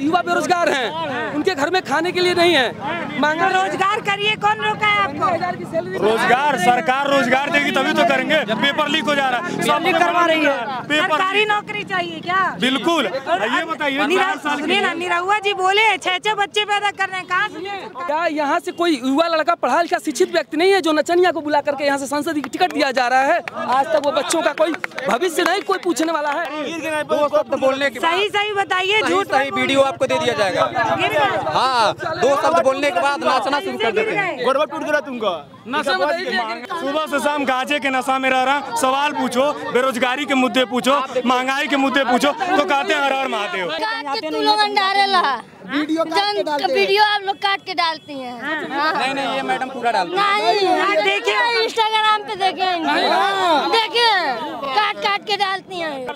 युवा बेरोजगार हैं, उनके घर में खाने के लिए नहीं है। मांगा रोजगार करिए, कौन रोका है आपको? रोजगार सरकार रोजगार देगी तभी तो करेंगे। पेपर लीक हो जा रहा है, सब करवा रही है। सरकारी नौकरी चाहिए क्या? बिल्कुल। ये बताइए निरहुआ जी बोले 6 बच्चे पैदा कर रहे हैं, कहाँ क्या यहाँ से कोई युवा लड़का पढ़ा लिखा शिक्षित व्यक्ति नहीं है जो नचनिया को बुला करके यहाँ से संसद की टिकट दिया जा रहा है। आज तक वो बच्चों का कोई भविष्य नहीं कोई पूछने वाला है। बोलने सही सही बताइए, झूठ सही वीडियो आपको दे दिया जाएगा। हाँ, 2 शब्द बोलने के बाद नाचना शुरू कर देते हैं। गड़बड़ टूट गया तुमका। सुबह से शाम गांजे के नशा में रह रहा। सवाल पूछो, बेरोजगारी के मुद्दे पूछो, महंगाई के मुद्दे पूछो तो कहते हैं हर हर महादेव। वीडियो आप लोग काट के डालती हैं। नहीं नहीं, ये मैडम पूरा डालती है। देखिए इंस्टाग्राम पे देखे काट के डालती हैं।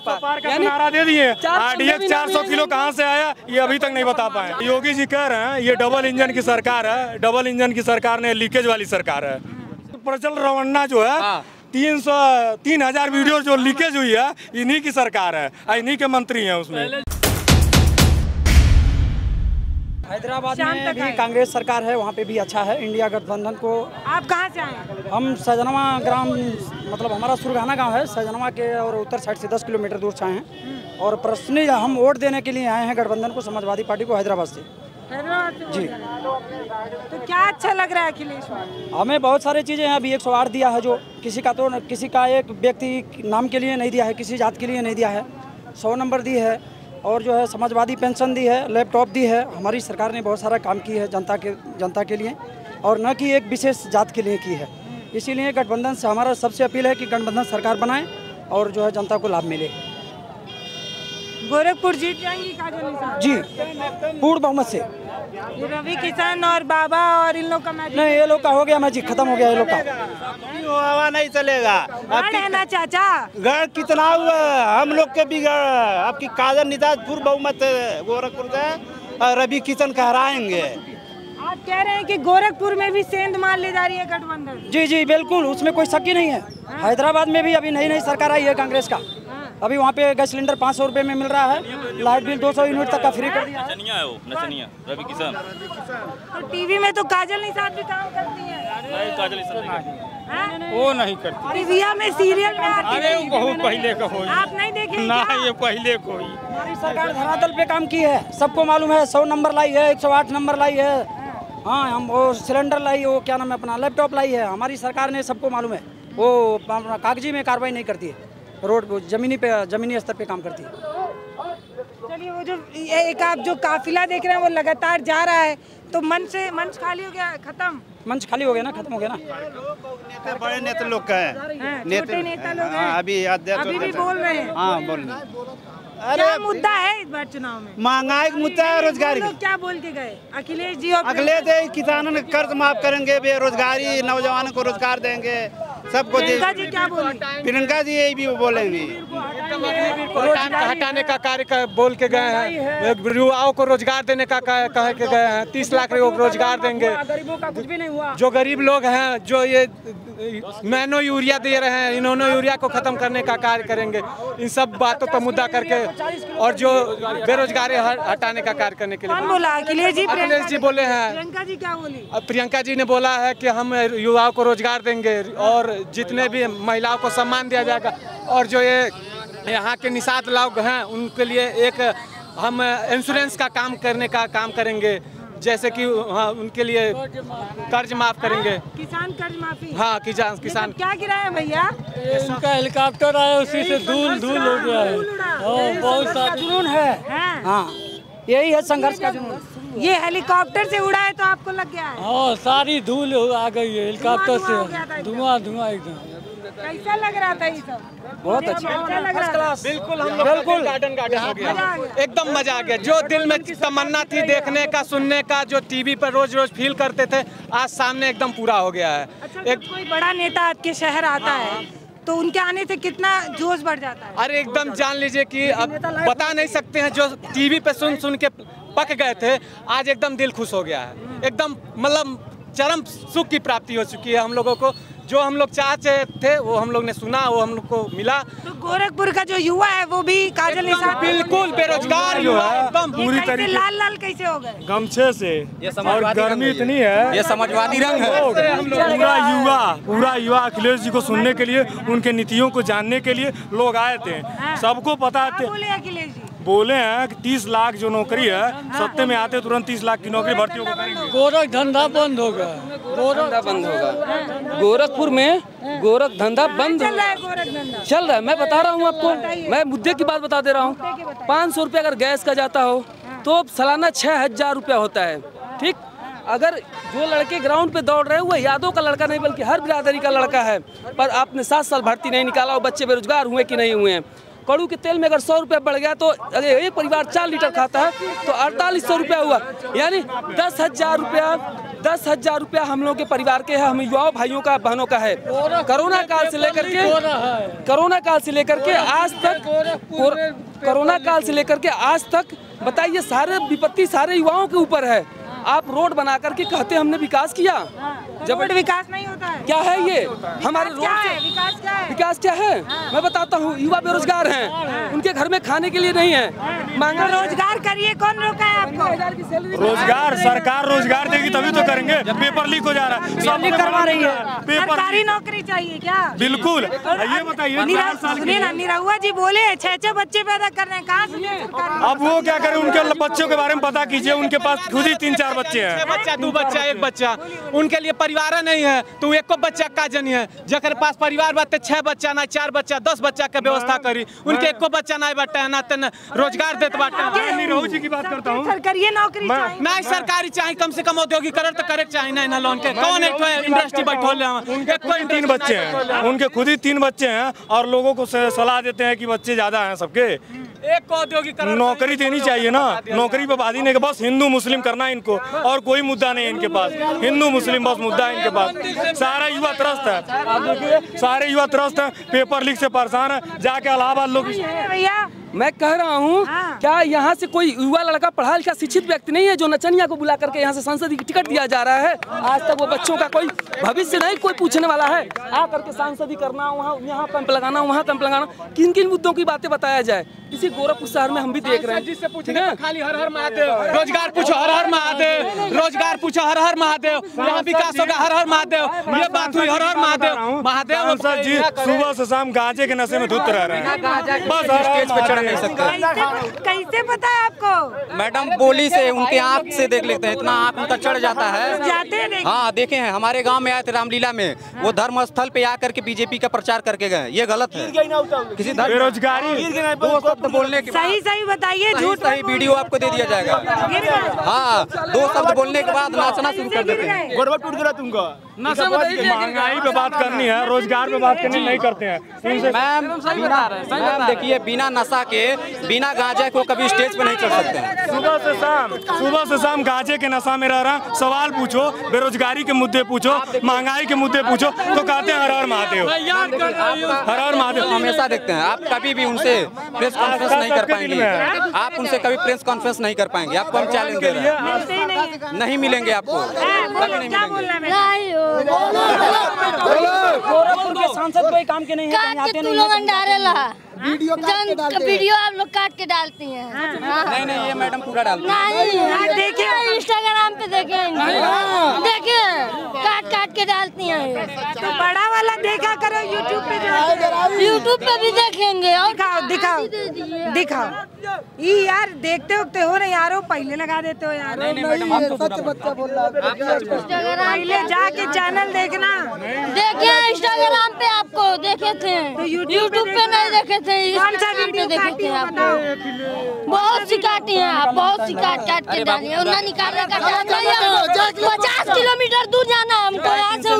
नारा दे दिए RDX 400 किलो कहाँ से आया ये अभी तक नहीं बता पाए। योगी जी कह रहे हैं ये डबल इंजन की सरकार है। डबल इंजन की सरकार ने लीकेज वाली सरकार है। प्रचल रवन्ना जो है 3,000 वीडियो जो लीकेज हुई है इन्हीं की सरकार है, इन्हीं के मंत्री है। उसमें हैदराबाद में भी कांग्रेस सरकार है, वहाँ पे भी अच्छा है। इंडिया गठबंधन को आप कहाँ से आए? हम सजनवा ग्राम, मतलब हमारा सुरगाना गांव है सजनवा के, और उत्तर साइड से 10 किलोमीटर दूर से आए हैं। और प्रश्न हम वोट देने के लिए आए हैं गठबंधन को, समाजवादी पार्टी को, हैदराबाद से। जी तो क्या अच्छा लग रहा है अखिलेश? हमें बहुत सारी चीज़ें हैं। अभी 108 दिया है जो किसी का एक व्यक्ति नाम के लिए नहीं दिया है, किसी जात के लिए नहीं दिया है। 100 नंबर दी है और जो है समाजवादी पेंशन दी है, लैपटॉप दी है। हमारी सरकार ने बहुत सारा काम की है जनता के लिए, और न कि एक विशेष जात के लिए की है। इसीलिए गठबंधन से हमारा सबसे अपील है कि गठबंधन सरकार बनाए और जो है जनता को लाभ मिले। गोरखपुर जीत जाएंगी जी पूर्ण बहुमत से। रवि किशन और बाबा और इन लोग का मैजिक नहीं, ये लोग का हो गया मैजिक, खत्म हो गया ये लोग का। हवा नहीं चलेगा ना चाचा, गढ़ कितना हुआ हम लोग के भी गढ़। आपकी काजल निजात पूर्ण बहुमत गोरखपुर से रवि किशन कहराएंगे। आप कह रहे हैं कि गोरखपुर में भी सेंध मार ले जा रही है गठबंधन? जी जी बिल्कुल, उसमें कोई शक ही नहीं है। हैदराबाद में भी अभी नई सरकार आई है कांग्रेस का। अभी वहाँ पे गैस सिलेंडर 500 रुपये में मिल रहा है, लाइट बिल 200 यूनिट तक का फ्री कर दिया। नचनिया है वो, नचनिया रवि किशन। तो टीवी में तो काजल निषाद भी काम करती है। नहीं काजल निषाद वो नहीं करती। टीवीया में सीरियल में आती है। अरे बहुत पहले का हो, आप नहीं देखे ना, ये पहले को ही। हमारी सरकार धरातल पे काम की है, सबको मालूम है। 100 नंबर लाई है, 108 नंबर लाई है। हाँ हम वो सिलेंडर लाई, वो क्या नाम है अपना लैपटॉप लाई है। हमारी सरकार ने सबको मालूम है, वो कागजी में कार्रवाई नहीं करती है, रोड जमीनी स्तर पे काम करती है। चलिए वो जो एक आप जो काफिला देख रहे हैं वो लगातार जा रहा है, तो मंच खाली हो गया, खत्म। मंच खाली हो गया ना, खत्म हो गया ना। बड़े नेता लोग का है, छोटे नेता लोग हैं अभी भी बोल रहे हैं। हाँ बोल रहे। अरे मुद्दा है इस बार चुनाव में महंगाई का मुद्दा है, रोजगारी। लोग क्या बोल के गए अखिलेश जी? अगले दे किसानों ने कर्ज माफ करेंगे, बेरोजगारी, नौजवानों को रोजगार देंगे, सबको। प्रियंका जी क्या बोल रही है? प्रियंका जी यही भी बोलेंगी, हटाने का कार्य बोल के गए हैं। युवाओं को रोजगार देने का कह के गए हैं, 30 लाख रोजगार देंगे। गरीबों का कुछ भी नहीं हुआ। जो गरीब लोग हैं, जो ये मैनो यूरिया दे रहे हैं, इन्होंने यूरिया को खत्म करने का कार्य करेंगे। इन सब बातों पर मुद्दा करके और जो बेरोजगारी हटाने का कार्य करने के लिए बोला अखिलेश जी बोले हैं। प्रियंका जी क्या बोली? प्रियंका जी ने बोला है कि हम युवाओं को रोजगार देंगे और जितने भी महिलाओं को सम्मान दिया जाएगा, और जो ये यहाँ के निषाद लोग हैं उनके लिए एक हम इंश्योरेंस का काम करने का काम करेंगे, जैसे कि उनके लिए कर्ज माफ करेंगे। किसान कर्ज माफी। हाँ किसान क्या गिराया भैया? इनका हेलीकॉप्टर आया, उसी से धूल हो गया है। बहुत सारा जुनून है। हाँ यही है संघर्ष का जुनून। ये हेलीकॉप्टर से उड़ा है तो आपको लग गया है? हाँ सारी धूल आ गई है हेलीकॉप्टर से, धुआं एकदम। कैसा लग रहा था ये सब? बहुत अच्छा लग रहा। बिल्कुल हम बिल्कुल गार्डन हो गया, एकदम मजा आ गया। जो दिल में तमन्ना थी देखने का, सुनने का, जो टीवी पर रोज फील करते थे, आज सामने एकदम पूरा हो गया है। अच्छा, एक कोई बड़ा नेता आपके शहर आता है तो उनके आने से कितना जोश बढ़ जाता है? अरे एकदम, जान लीजिए कि अब बता नहीं सकते हैं। जो टीवी पे सुन के पक गए थे, आज एकदम दिल खुश हो गया है। एकदम मतलब चरम सुख की प्राप्ति हो चुकी है हम लोगों को, जो हम लोग चाहते थे वो हम लोग ने सुना, वो हम लोग को मिला। तो गोरखपुर का जो युवा है वो भी काजल निषाद बिल्कुल बेरोजगार युवा एकदम पूरी तरह लाल लाल कैसे हो गए गमछे से, और गर्मी इतनी है, ये समाजवादी रंग है। पूरा युवा अखिलेश जी को सुनने के लिए, उनके नीतियों को जानने के लिए लोग आए थे। सबको पता थे, अखिलेश जी बोले हैं कि 30 लाख जो नौकरी है, सत्ते में आते तुरंत 30 लाख की नौकरी भर्ती होगी। गोरख धंधा बंद होगा, गोरखपुर में गोरख धंधा बंद चल रहा है। मैं बता रहा हूँ आपको, मैं मुद्दे की बात बता दे रहा हूँ। 500 रुपये अगर गैस का जाता हो तो सालाना 6000 रुपया होता है, ठीक। अगर जो लड़के ग्राउंड पे दौड़ रहे हैं वो यादों का लड़का नहीं बल्कि हर बिरादरी का लड़का है, पर आपने 7 साल भर्ती नहीं निकाला और बच्चे बेरोजगार हुए कि नहीं हुए हैं। कड़ू के तेल में अगर 100 रुपया बढ़ गया तो एक परिवार 4 लीटर खाता है तो 4800 रुपया हुआ, यानी 10,000 रुपया। 10,000 रुपया हम लोग के परिवार के है, हम युवाओं भाइयों का, बहनों का है। कोरोना काल से लेकर के आज तक, बताइए, सारे विपत्ति सारे युवाओं के ऊपर है। आप रोड बना करके कहते हमने विकास किया, जब विकास नहीं होता है। क्या है ये हमारे रोड से विकास क्या है? मैं बताता हूँ, युवा बेरोजगार हैं, उनके घर में खाने के लिए नहीं है। मांगा रोजगार करिए, कौन रोका है आपको? रोजगार सरकार रोजगार देगी तभी तो करेंगे। पेपर लीक हो जा रहा है, करवा रही है। सरकारी नौकरी चाहिए क्या? बिल्कुल। ये बताइए ना, निरहुआ जी बोले 6 बच्चे पैदा कर रहे हैं, कहाँ? अब वो क्या करे, उनके बच्चों के बारे में पता कीजिए। उनके पास खुद ही 3-4 बच्चे हैं, 2 बच्चा 1 बच्चा, उनके लिए परिवार नहीं है तो 1 बच्चा का जनी है। जकर पास परिवार बाटे 6 बच्चा ना 4 बच्चा 10 बच्चा के व्यवस्था करी, उनके 1 बच्चा नहीं बाटे ना तेन रोजगार देते बाटे। निरहुआ जी की बात करता हूँ, सरकारी नौकरी नहीं, सरकारी चाहिए, कम से कम औद्योगिकरण तो करे चाहिए। नहीं ना लोन के कौन एक इंडस्ट्री बैठोले, उनके 3 बच्चे हैं, उनके खुद ही 3 बच्चे हैं और लोगों को सलाह देते हैं कि बच्चे ज्यादा हैं सबके। एक औद्योगिकरण नौकरी देनी चाहिए ना, नौकरी पर बाधी नहीं, बस हिंदू मुस्लिम करना इनको, और कोई मुद्दा नहीं इनके पास। हिंदू मुस्लिम बस मुद्दा है इनके पास। सारा युवा त्रस्त है, आप देखिए सारे युवा त्रस्त है, पेपर लीक से परेशान है। जाके इलाहाबाद लोग, मैं कह रहा हूँ क्या यहाँ से कोई युवा लड़का पढ़ा लिखा शिक्षित व्यक्ति नहीं है जो नचनिया को बुला करके यहाँ से सांसद की टिकट दिया जा रहा है? आज तक वो बच्चों का कोई भविष्य नहीं कोई पूछने वाला है। आ करके सांसदी करना, वहाँ यहाँ कैंप लगाना, वहाँ कैंप लगाना, किन किन मुद्दों की बातें बताया जाए। इसी गोरखपुर शहर में हम भी देख रहे हैं, जिससे पूछे खाली हर हर महादेव, रोजगार पूछो हर हर महादेव, रोजगार पूछो हर हर महादेव, यहाँ विकास होगा हर हर महादेव। ये बात हुई हर हर महादेव महादेव। सर जी सुबह से शाम गांजे के नशे में धुत रह रहे हैं, बस नहीं सकते। कैसे पता है आपको? मैडम बोली से, उनके आँख से देख लेते हैं, इतना आँख उनका चढ़ जाता है। हाँ देखे हैं, हमारे गांव में आए थे रामलीला में, वो धर्म स्थल पे आकर के बीजेपी का प्रचार करके गए। ये गलत है, किसी बेरोजगारी बोलने के, सही सही बताइए, झूठ सही वीडियो आपको दे दिया जाएगा। हाँ 2 शब्द बोलने के बाद नाचना शुरू कर देते हैं। महंगाई पे बात करनी है, रोजगार पे बात करनी नहीं करते हैं। मैम देखिए, बिना नशा के, बिना गांजा को कभी स्टेज पे नहीं चढ़ सकते हैं। सुबह से शाम गांजे के नशा में रह रहा। सवाल पूछो, बेरोजगारी के मुद्दे पूछो, महंगाई के मुद्दे पूछो तो कहते हैं हर हर महादेव, हर हर महादेव। हमेशा देखते हैं, आप कभी भी उनसे प्रेस कॉन्फ्रेंस नहीं कर पाएंगे, आप उनसे कभी प्रेस कॉन्फ्रेंस नहीं कर पाएंगे। आपको हम चैलेंज दे रहे हैं, नहीं मिलेंगे आपको, गोरखपुर के सांसद कोई काम के नहीं है। वीडियो आप लोग काट के डालती हैं। नहीं नहीं, ये मैडम पूरा डालती हैं, देखिए इंस्टाग्राम पे देखे काट के डालती हैं। तो बड़ा वाला देखा करो, यूट्यूब पे भी देखेंगे। और दिखाओ ये यार, देखते वक्त हो रहे यार, पहले लगा देते हो यार। पहले जाके चैनल देखना, देखे इंस्टाग्राम पे आपको देखे थे, यूट्यूब पे नहीं देखे थे। बहुत सिकाटी है आप, बहुत सिकाट काट के डालिए, उतना निकालने का काम नहीं है। 50 किलोमीटर दूर जाना है हमको यहाँ से हुआ,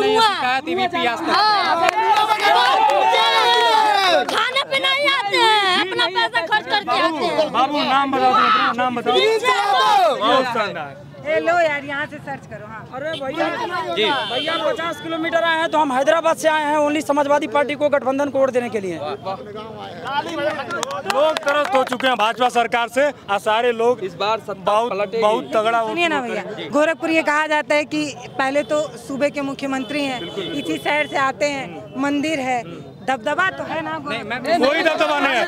खाने पे नहीं आते हैं, अपना पैसा खर्च करके आते हैं। बाबू नाम बताओ, नाम बताओ। ये लो यार यहाँ से सर्च करो। हाँ अरे भैया भैया 50 किलोमीटर आए हैं तो हम हैदराबाद से आए हैं ओनली समाजवादी पार्टी को गठबंधन को वोट देने के लिए। लोग त्रस्त हो चुके हैं भाजपा सरकार से और सारे लोग इस बार बहुत तगड़ा। सुनिए ना भैया, गोरखपुर ये कहा जाता है कि पहले तो सूबे के मुख्यमंत्री हैं, इसी शहर से आते हैं, मंदिर है, दबदबा तो है ना। कोई दबदबा नहीं है,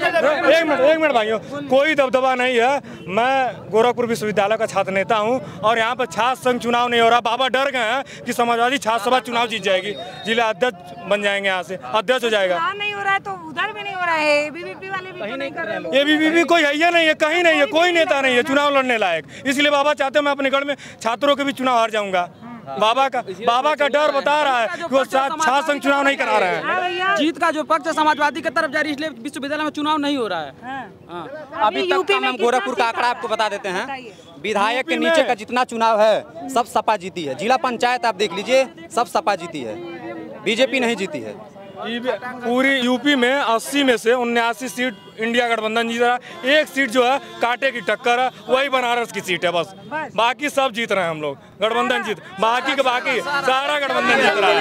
एक मिनट भाइयों, कोई दबदबा नहीं है। मैं गोरखपुर विश्वविद्यालय का छात्र नेता हूं और यहां पर छात्र संघ चुनाव नहीं हो रहा। बाबा डर गए हैं कि समाजवादी छात्र सभा चुनाव जीत जाएगी, जिला अध्यक्ष बन जाएंगे, यहाँ से अध्यक्ष हो जाएगा। नहीं हो रहा है तो उधर भी नहीं हो रहा है, एबीवीपी वाले भी नहीं कर रहे। एबीवीपी कोई है नहीं है, कहीं नहीं है, कोई नेता नहीं है चुनाव लड़ने लायक। इसलिए बाबा चाहते हैं मैं अपने गढ़ में छात्रों के भी चुनाव हार जाऊंगा। बाबा का डर बता रहा है कि वो छात्र संघ चुनाव नहीं करा रहा है। जीत का जो पक्ष है समाजवादी की तरफ जा रही है, इसलिए विश्वविद्यालय में चुनाव नहीं हो रहा है। अभी तक का हम गोरखपुर का आंकड़ा आपको बता देते हैं। विधायक के नीचे का जितना चुनाव है सब सपा जीती है। जिला पंचायत आप देख लीजिए, सब सपा जीती है, बीजेपी नहीं जीती है। पूरी यूपी में 80 में से 79 सीट इंडिया गठबंधन जीत रहा है। एक सीट जो है कांटे की टक्कर है, वही बनारस की सीट है बस, बाकी सब जीत रहे हैं हम लोग। गठबंधन जीत बाकी सारा गठबंधन जीत रहा है।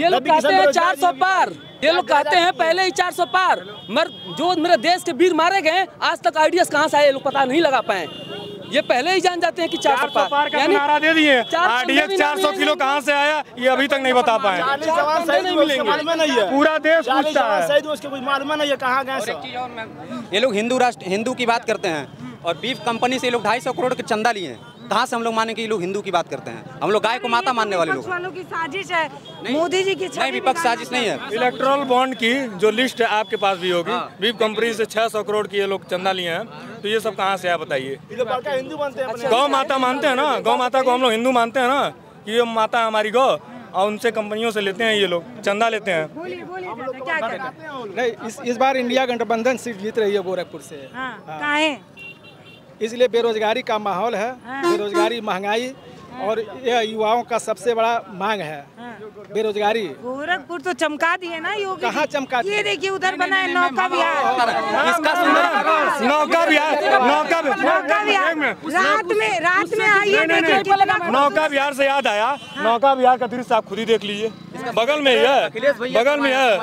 ये लोग कहते हैं 400 पार, ये लोग कहते हैं पहले ही 400 पार। जो मेरे देश के वीर मारे गए, आज तक आइडियाज कहाँ से आए ये लोग पता नहीं लगा पाए। ये पहले ही जान जाते हैं कि 400 पार का नारा दे दिए। आरडीएक्स 400 किलो कहाँ से आया ये अभी तक नहीं बता पाए। पूरा देश पूछता है, कहाँ गए ये लोग। हिंदू की बात करते हैं और बीफ कंपनी से ये लोग 250 करोड़ के चंदा लिए। कहाँ से हम लोग माने कि ये लोग हिंदू की बात करते हैं? हम लोग गाय को माता मानने वाले लोग की साजिश है मोदी जी की। नहीं, विपक्ष साजिश नहीं है। इलेक्ट्रल बॉन्ड की जो लिस्ट है आपके पास भी होगी। बीफ कंपनी से 600 करोड़ की ये लोग चंदा लिए हैं, तो ये सब कहाँ से है बताइए? गौ माता मानते हैं ना, गौ माता को हम लोग हिंदू मानते हैं ना, कि ये माता हमारी गौ, और उनसे कंपनियों से लेते हैं ये लोग, चंदा लेते हैं। नहीं, इस बार इंडिया गठबंधन सीट जीत रही है गोरखपुर से, इसलिए बेरोजगारी का माहौल है। बेरोजगारी, महंगाई और यह युवाओं का सबसे बड़ा मांग है बेरोजगारी। गोरखपुर तो चमका दिए ना योगी। कहाँ चमका दिए? ये देखिए उधर बना है नौका विहार। नौका विहार से याद आया, नौका विहार का दृश्य आप खुद ही देख लीजिए, बगल में ही है, बगल में है,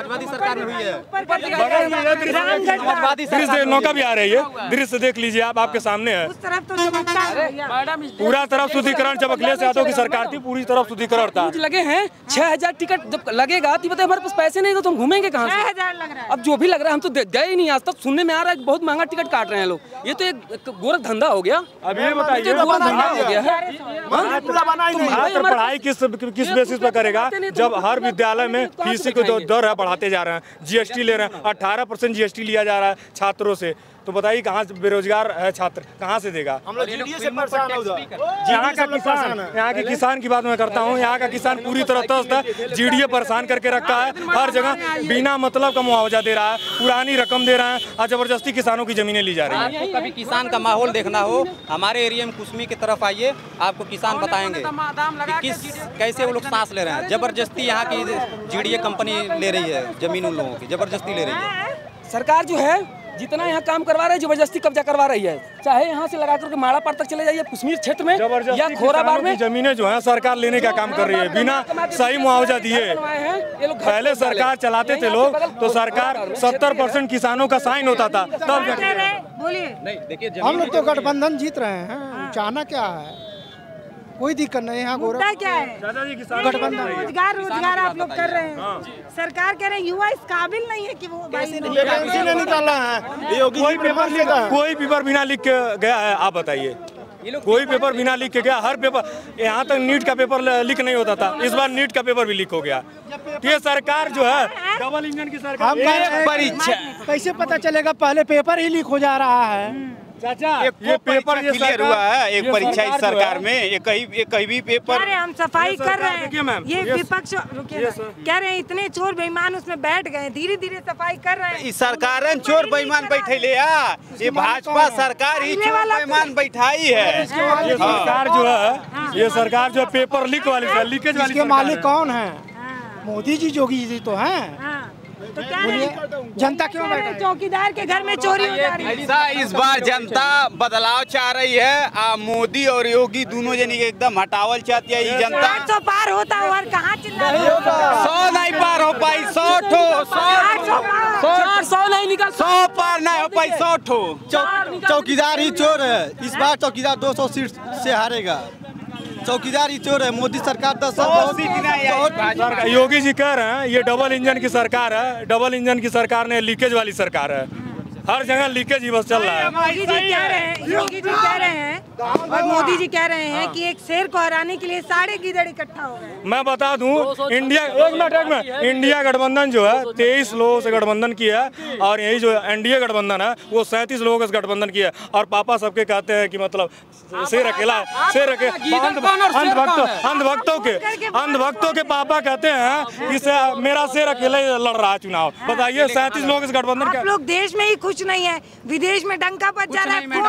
दृश्य नौका विहार है, ये दृश्य देख लीजिए आप, आपके सामने है। पूरा तरफ शुद्धिकरण, जब अखिलेश यादव की सरकार थी पूरी तरफ शुद्धिकरण था। लगे हैं 6000 टिकट जब लगेगा तो बताए हमारे पास पैसे नहीं तो हम घूमेंगे कहाँ से? 6000 लग रहा है। अब जो भी लग रहा है हम तो गए ही नहीं आज तक। सुनने में आ रहा है बहुत महंगा टिकट काट रहे हैं लोग। ये तो एक गोरख धंधा हो गया। अब ये बताइए गोरख धंधा हो गया है। पढ़ाई किस बेसिस पर करेगा जब हर विद्यालय में फीस को जो दर है बढ़ाते जा रहे हैं, GST ले रहे हैं, 18% GST लिया जा रहा है छात्रों से, तो बताइए कहाँ से बेरोजगार है छात्र कहाँ से देगा? यहाँ के किसान की बात मैं करता हूँ, यहाँ का किसान पूरी तरह त्रस्त है। GDA परेशान करके रखता है, हर जगह बिना मतलब का मुआवजा दे रहा है, पुरानी रकम दे रहा है और जबरदस्ती किसानों की जमीनें ली जा रही है। कभी किसान का माहौल देखना हो हमारे एरिया में कुश्मी की तरफ आइए, आपको किसान बताएंगे कैसे वो लोग सांस ले रहे हैं। जबरदस्ती यहाँ की GDA कंपनी ले रही है जमीन, उन लोगों की जबरदस्ती ले रही है। सरकार जो है जितना यहाँ काम करवा रहे हैं जबरदस्ती कब्जा करवा रही है। चाहे यहाँ से लगा करके माड़ा पार तक चले जाइए कश्मीर क्षेत्र में या खोराबार में, जमीनें जो है सरकार लेने का काम कर रही है बिना सही मुआवजा दिए। पहले सरकार चलाते थे लोग तो सरकार 70% किसानों का साइन होता था तब। बोलिए, हम लोग तो गठबंधन जीत रहे हैं, चाहना क्या है? कोई दिक्कत नहीं है। रोजगार रोजगार आप लोग कर रहे हैं, सरकार कह रहे हैं युवा इस काबिल नहीं है कि वो निकाला है। कोई पेपर बिना लिख के गया है आप बताइए? कोई पेपर बिना लिख के गया। हर पेपर, यहाँ तक नीट का पेपर लीक नहीं होता था, इस बार नीट का पेपर भी लीक हो गया। ये सरकार जो है डबल इंजन की सरकार। परीक्षा कैसे पता चलेगा? पहले पेपर ही लीक हो जा रहा है। चाचा ये पेपर क्लियर हुआ है एक परीक्षा इस सरकार में? ये कहीं भी पेपर हम सफाई कर रहे हैं। मैम ये विपक्ष कह रहे हैं इतने चोर बेईमान उसमें बैठ गए, धीरे धीरे सफाई कर रहे हैं। इस सरकार में चोर बेईमान बैठे ले, ये भाजपा सरकार ही चोर बेईमान बैठाई है। ये सरकार जो है पेपर लीक वाली, लीकेज वाली। मालिक कौन है? मोदी जी, जोगी जी तो है। तो क्या जनता क्यों बैठा है? चौकीदार के घर में चोरी हो जा रही है। इस बार जनता बदलाव चाह रही है। मोदी और योगी दोनों जन एकदम हटावल चाहती है। ये जनता 800 पार होता है और कहाँ चिल्ला रही है? 100 नहीं पार हो पाई, 100 नहीं निकल, 100 पार नहीं हो पाई, 100। चौकीदार ही चोर है। इस बार चौकीदार 200 सीट से हारेगा। चौकीदार ही चोर है। मोदी सरकार 10 साल योगी जी कह रहे हैं ये डबल इंजन की सरकार है। डबल इंजन की सरकार ने लीकेज वाली सरकार है। हर जगह लीकेज ही बस चल रहा है। मोदी जी कह रहे हैं, योगी जी कह रहे हैं और मोदी जी कह रहे हैं कि एक शेर को हराने के लिए 4.5 गीदड़ इकट्ठा हो गए। मैं बता दूं इंडिया इंडिया गठबंधन जो है 23 लोगों से गठबंधन किया है और यही जो एनडीए गठबंधन है वो 37 लोगों से गठबंधन किया है। और पापा सबके कहते हैं कि मतलब शेर अकेला है, शेर अंधभक्तों के पापा कहते हैं कि मेरा शेर अकेला लड़ रहा है चुनाव। बताइए 37 लोगों से गठबंधन के लोग देश में ही नहीं है, विदेश में डंका बज जा रहा है। मैं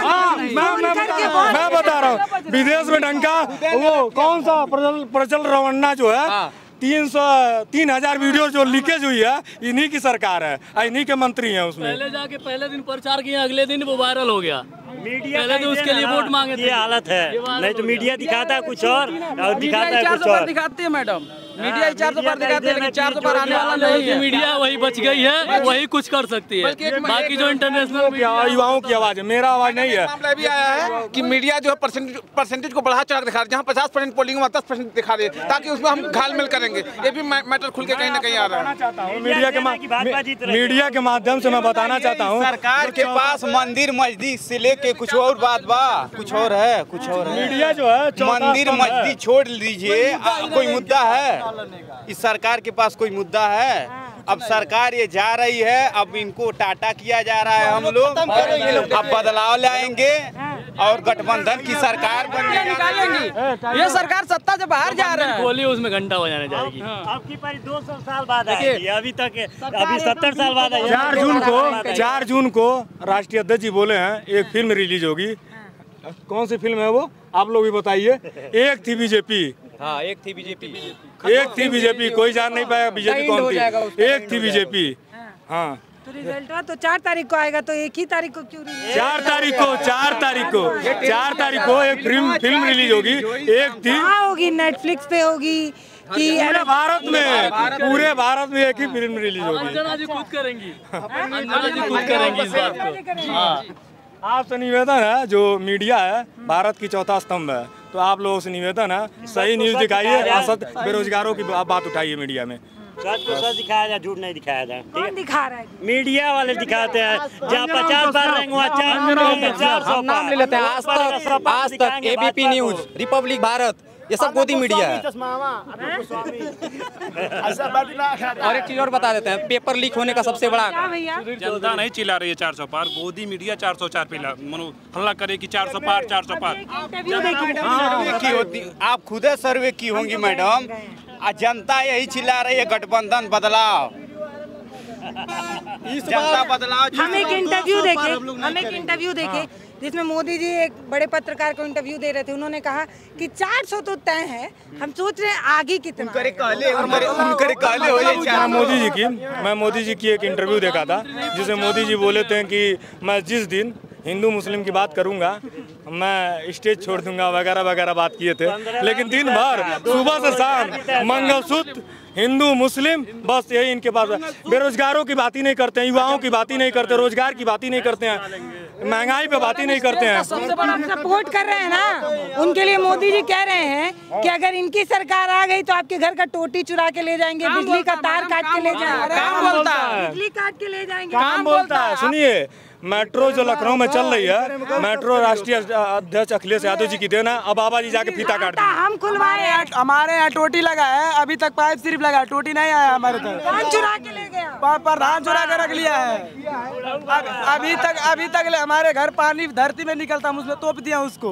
बता रहा हूँ विदेश में डंका वो कौन सा प्रचल रवन्ना जो है 3,000 वीडियो जो लीकेज हुई है इन्हीं की सरकार है, इन्हीं के मंत्री हैं। उसमें पहले जाके पहले दिन प्रचार किया, अगले दिन वो वायरल हो गया। मीडिया पहले तो उसके लिए वोट मांगे थे। ये हालत है, नहीं तो मीडिया दिखाता है कुछ और दिखाता है कुछ और। दिखाते हैं मैडम, मीडिया 400 बार दिखाते हैं लेकिन 400 बार आने वाला नहीं है। मीडिया वही बच गई है, वही कुछ कर सकती है। बाकी जो इंटरनेशनल युवाओं की आवाज है, मेरा आवाज नहीं है। मामला भी आया है कि मीडिया जो है परसेंटेज को बढ़ा चढ़ा दिखा रही है। जहाँ 50% पोलिंग वहाँ 10% दिखा रही है ताकि उसमें हम घालमेल करेंगे। ये भी मैटर खुल के कहीं ना कहीं आ रहा है। मीडिया के माध्यम से मैं बताना चाहता हूँ सरकार के पास मंदिर मस्जिद से लेके कुछ और बात बा कुछ और है, कुछ और है। मीडिया जो है मंदिर मस्जिद छोड़ लीजिए, कोई मुद्दा है इस सरकार के पास? कोई मुद्दा है? अब सरकार ये जा रही है, अब इनको टाटा किया जा रहा है। हम लोग अब बदलाव लाएंगे और गठबंधन की सरकार निकालेंगे। ये सरकार सत्ता से बाहर जा रहा है। बोली उसमें घंटा बजाने जाएगी। आपकी पारी 200 साल बाद आएगी, अभी तक अभी 70 साल बाद आएगी। 4 जून को राष्ट्रीय अध्यक्ष जी बोले हैं एक फिल्म रिलीज होगी। कौन सी फिल्म है वो आप लोग भी बताइए। एक थी बीजेपी, कोई जान नहीं पाया बीजेपी कौन थी। एक थी बीजेपी, हाँ। तो रिजल्ट तो 4 तारीख को आएगा, तो एक ही तारीख को क्यों? 4 तारीख को एक फिल्म रिलीज होगी। एक थी होगी, नेटफ्लिक्स पे होगी कि पूरे भारत में एक ही फिल्म रिलीज होगी। अंजना जी खुद करेंगी, इस बात को। आपसे निवेदन है जो मीडिया है भारत की चौथा स्तंभ है, तो आप लोगों से निवेदन है सही न्यूज दिखाइए, असत बेरोजगारों की बात उठाइए मीडिया में। सच को सच दिखाया जाए, झूठ नहीं दिखाया जाए। कौन दिखा रहा है? मीडिया वाले दिखाते हैं। जहाँ 50 बार रहेंगे वहाँ नाम ले लेते हैं। आज तक, एबीपी न्यूज, रिपब्लिक भारत, ये सब गोदी मीडिया है। और एक चीज और बता देते हैं, पेपर लीक होने का सबसे बड़ा जनता नहीं चिल्ला रही है 400 पार। गोदी मीडिया 404 पे हल्ला करे कि 400 पार। आप खुद सर्वे की होंगी मैडम, जनता यही चिल्ला रही है गठबंधन बदलाव। जनता बदलाव। हम एक इंटरव्यू देखे जिसमें मोदी जी एक बड़े पत्रकार को इंटरव्यू दे रहे थे। उन्होंने कहा कि 400 तो तय है, हम सोच रहे हैं आगे कितना। मैं मोदी जी की एक इंटरव्यू देखा था जिसमें मोदी जी बोले थे कि मैं जिस दिन हिंदू मुस्लिम की बात करूंगा मैं स्टेज छोड़ दूंगा वगैरह वगैरह बात किए थे, लेकिन दिन भर सुबह से शाम मंगलसूत्र हिंदू मुस्लिम बस यही इनके पास। बेरोजगारों की बात ही नहीं करते हैं, युवाओं की बात ही नहीं करते, रोजगार की बात ही नहीं करते हैं, महंगाई पे बात ही नहीं करते हैं। सबसे बड़ा सपोर्ट कर रहे हैं ना उनके लिए। मोदी जी कह रहे हैं कि अगर इनकी सरकार आ गई तो आपके घर का टोटी चुरा के ले जाएंगे, बिजली का तार काट के ले जाएंगे, बिजली काट के ले जाएंगे। काम बोलता है। सुनिए, मेट्रो जो लखनऊ में चल रही है, मेट्रो राष्ट्रीय अध्यक्ष अखिलेश यादव जी की देन है। अब बाबा जी जाके फीता काट हम खुलवाए। हमारे यहाँ टोटी लगा है, अभी तक पाइप सिर्फ लगा, टोटी नहीं आया। हमारे तक चुरा के ले गया, प्रधान चुरा के रख लिया है। अभी तक हमारे घर पानी धरती में निकलता, हम उसमें तोप दिया उसको।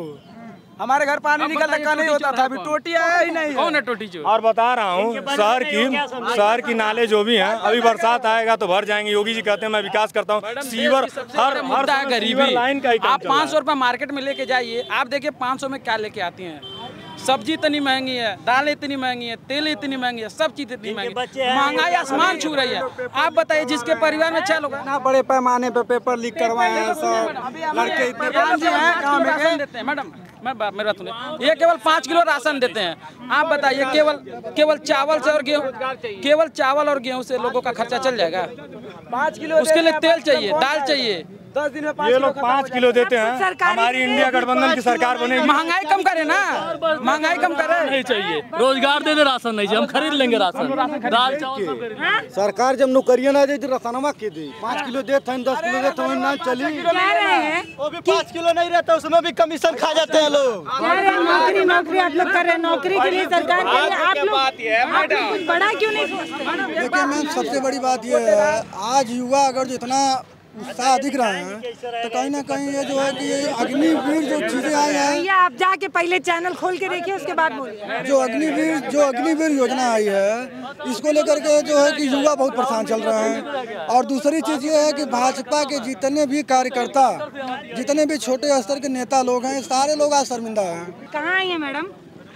हमारे घर पानी निकलता का नहीं होता था, अभी टोटी आया ही नहीं। कौन है टोटी जो? और बता रहा हूँ शहर की नाले जो भी हैं अभी बरसात आएगा तो भर जाएंगे। योगी जी कहते हैं मैं विकास करता हूँ। सीवर हर गरीबी लाइन का। आप 500 रुपये मार्केट में लेके जाइए, आप देखिए 500 में क्या लेके आती है। सब्जी इतनी महंगी है, दालें इतनी महंगी है, तेल इतनी महंगी है, सब चीज इतनी महंगी है, महंगाई आसमान छू रही है। आप बताइए जिसके परिवार में चलो ना बड़े पैमाने पे पेपर लीक करवाए हैं लड़के, मैडम मेरा ये केवल 5 किलो राशन देते हैं। आप बताइए केवल चावल से और गेहूं, केवल चावल और गेहूं से लोगों का खर्चा चल जाएगा? 5 किलो उसके लिए तेल चाहिए, दाल चाहिए, 10 दिन में ये लोग 5 किलो देते हैं। हमारी इंडिया गठबंधन की सरकार बने, महंगाई कम करे ना, महंगाई कम करे नहीं चाहिए, रोजगार दे दे, राशन नहीं चाहिए, हम खरीद लेंगे राशन, दाल चावल। सरकार जब नौकरिया ना दे राशनवा के दे, 5 किलो देते हैं, 10 किलो देते हैं, ना चली वो भी 5 किलो नहीं रहता, उसमें भी कमीशन खा जाते हैं लोग। नौकरी नौकरी आप लोग कर रहे हैं, नौकरी के लिए सरकार के लिए आप लोग बड़ा क्यों नहीं सोचते? देखिए मैम, सबसे बड़ी बात यह है आज युवा अगर जितना उत्साह दिख रहा है तो कहीं ना कहीं ये जो है कि अग्निवीर जो चीजें आई हैं, भैया आप जाके पहले चैनल खोल के देखिए उसके बाद बोलिए। जो अग्निवीर योजना आई है इसको लेकर के जो है कि युवा बहुत परेशान चल रहे हैं। और दूसरी चीज ये है कि भाजपा के जितने भी कार्यकर्ता, जितने भी छोटे स्तर के नेता लोग हैं, सारे लोग आज शर्मिंदा हैं। कहाँ आई है मैडम?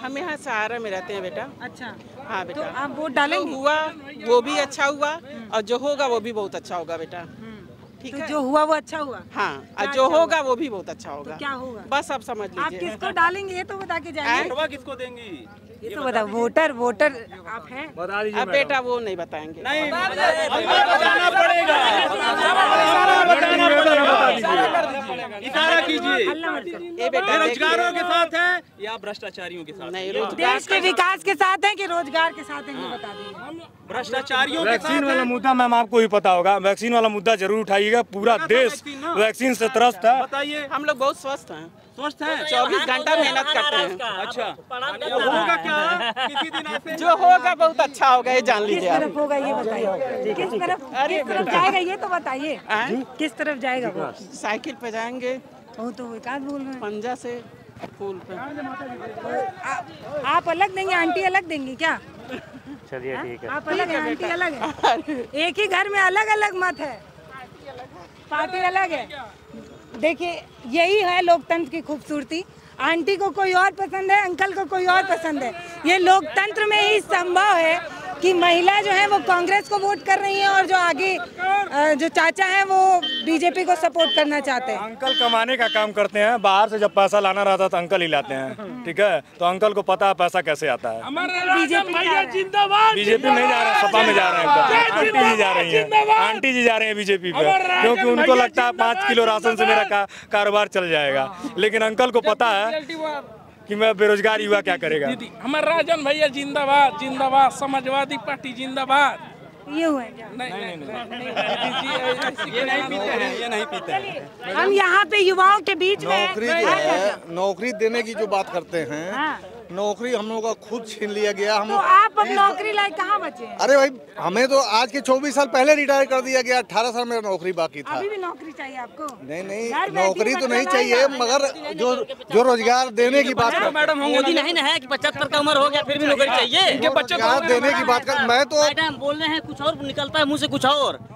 हम यहाँ सहारा में रहते हैं बेटा। अच्छा, हाँ बेटा। आप वोट डालेंगे? हुआ वो भी अच्छा हुआ और जो होगा वो भी बहुत अच्छा होगा बेटा। ठीक है, जो हुआ वो अच्छा हुआ। हाँ, जो होगा वो भी बहुत अच्छा होगा। तो क्या होगा बस आप समझ लीजिए। आप किसको डालेंगे ये तो बता के जाइए, किसको देंगी ये तो बता। वोटर आप हैं, बता दीजिए। बेटा वो नहीं बताएंगे, नहीं बताना पड़ेगा, इशारा कीजिए। बेरोजगारों के साथ है या भ्रष्टाचारियों के साथ? नहीं, देश के विकास के साथ है कि रोजगार के साथ है, बता दीजिए। भ्रष्टाचारियों वैक्सीन वाला मुद्दा मैम आपको ही पता होगा, वैक्सीन वाला मुद्दा जरूर उठाइएगा। पूरा देश वैक्सीन से त्रस्त है। बताइए, हम लोग बहुत स्वस्थ हैं, स्वस्थ हैं, 24 घंटा मेहनत करते हैं। अच्छा, होगा क्या किसी दिन? जो होगा बहुत अच्छा होगा, ये जान लीजिए। किस तरफ होगा ये बताइए, किस तरफ जाएगा ये तो बताइए, किस तरफ जाएगा? साइकिल पे जाएंगे वो तो विकास बोल रहे हैं, पंजा से फूल पे। आप अलग देंगे, आंटी अलग देंगी क्या? चलिए ठीक है, आप अलग हैं, आंटी अलग है, एक ही घर में अलग अलग मत है, पार्टी अलग है। देखिए यही है लोकतंत्र की खूबसूरती, आंटी को कोई और पसंद है, अंकल को कोई और पसंद है। ये लोकतंत्र में ही संभव है कि महिला जो है वो कांग्रेस को वोट कर रही है और जो आगे जो चाचा है वो बीजेपी को सपोर्ट करना चाहते हैं। अंकल कमाने का काम करते हैं, बाहर से जब पैसा लाना रहता है तो अंकल ही लाते हैं। ठीक है, तो अंकल को पता है पैसा कैसे आता है। बीजेपी नहीं जा रहा, सपा में जा रहे हैं, आंटी जी जा रही है, आंटी जी जा रहे हैं बीजेपी पे, क्योंकि उनको लगता है 5 किलो राशन से मेरा कारोबार चल जाएगा। लेकिन अंकल को पता है कि मैं बेरोजगार युवा क्या करेगा। हमारे राजन भैया जिंदाबाद, जिंदाबाद, समाजवादी पार्टी जिंदाबाद। ये हुआ है क्या? नहीं, ये नहीं पीते हैं, ये नहीं पीते हैं। हम यहाँ पे युवाओं के बीच में नौकरी देने की जो बात करते हैं, नौकरी हम लोगों का खुद छीन लिया गया। हम तो आप अब नौकरी लायक कहाँ बचे? अरे भाई, हमें तो आज के 24 साल पहले रिटायर कर दिया गया, 18 साल मेरा नौकरी बाकी था। अभी भी नौकरी चाहिए आपको? नहीं, नौकरी तो नहीं चाहिए, मगर जो रोजगार देने की बात कर। मैडम मोदी नहीं ना है कि 75 का उम्र हो गया फिर भी नौकरी चाहिए, रोजगार देने की बात कर। मैं तो बोल रहे हैं कुछ और निकलता है मुँह से, कुछ और